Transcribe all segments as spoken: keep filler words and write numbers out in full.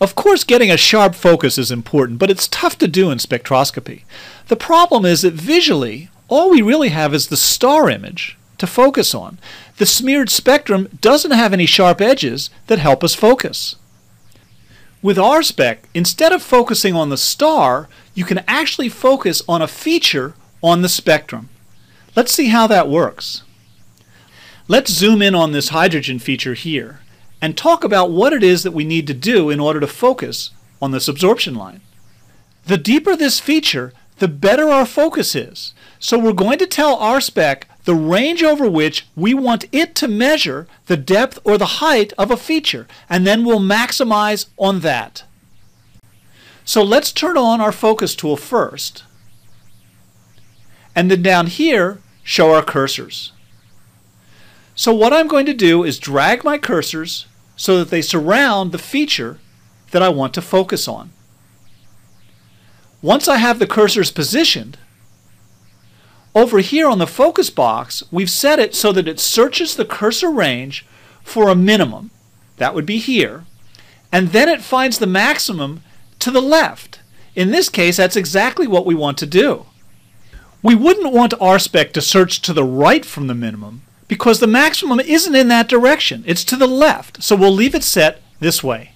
Of course, getting a sharp focus is important, but it's tough to do in spectroscopy. The problem is that visually, all we really have is the star image to focus on. The smeared spectrum doesn't have any sharp edges that help us focus. With RSpec, instead of focusing on the star, you can actually focus on a feature on the spectrum. Let's see how that works. Let's zoom in on this hydrogen feature here and talk about what it is that we need to do in order to focus on this absorption line. The deeper this feature, the better our focus is. So we're going to tell RSpec the range over which we want it to measure the depth or the height of a feature, and then we'll maximize on that. So let's turn on our focus tool first, and then down here show our cursors. So what I'm going to do is drag my cursors so that they surround the feature that I want to focus on. Once I have the cursors positioned, over here on the focus box, we've set it so that it searches the cursor range for a minimum. That would be here. And then it finds the maximum to the left. In this case, that's exactly what we want to do. We wouldn't want RSpec to search to the right from the minimum because the maximum isn't in that direction. It's to the left. So we'll leave it set this way.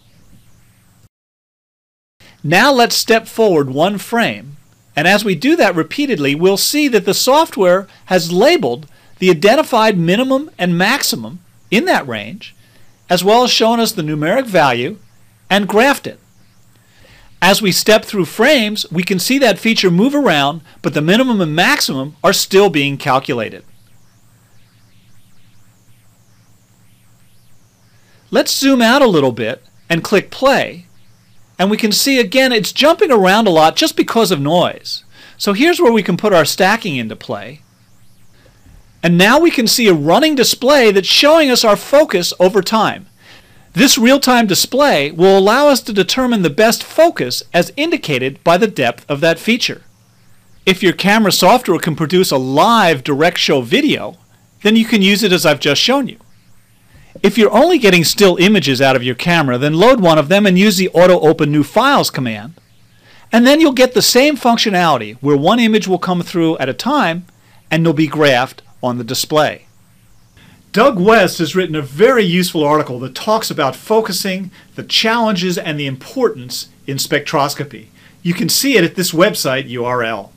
Now let's step forward one frame. And as we do that repeatedly, we'll see that the software has labeled the identified minimum and maximum in that range, as well as shown us the numeric value, and graphed it. As we step through frames, we can see that feature move around, but the minimum and maximum are still being calculated. Let's zoom out a little bit and click play. And we can see again it's jumping around a lot just because of noise. So here's where we can put our stacking into play. And now we can see a running display that's showing us our focus over time. This real-time display will allow us to determine the best focus as indicated by the depth of that feature. If your camera software can produce a live direct show video, then you can use it as I've just shown you. If you're only getting still images out of your camera, then load one of them and use the Auto Open New Files command. And then you'll get the same functionality where one image will come through at a time and they'll be graphed on the display. Doug West has written a very useful article that talks about focusing, the challenges, and the importance in spectroscopy. You can see it at this website U R L.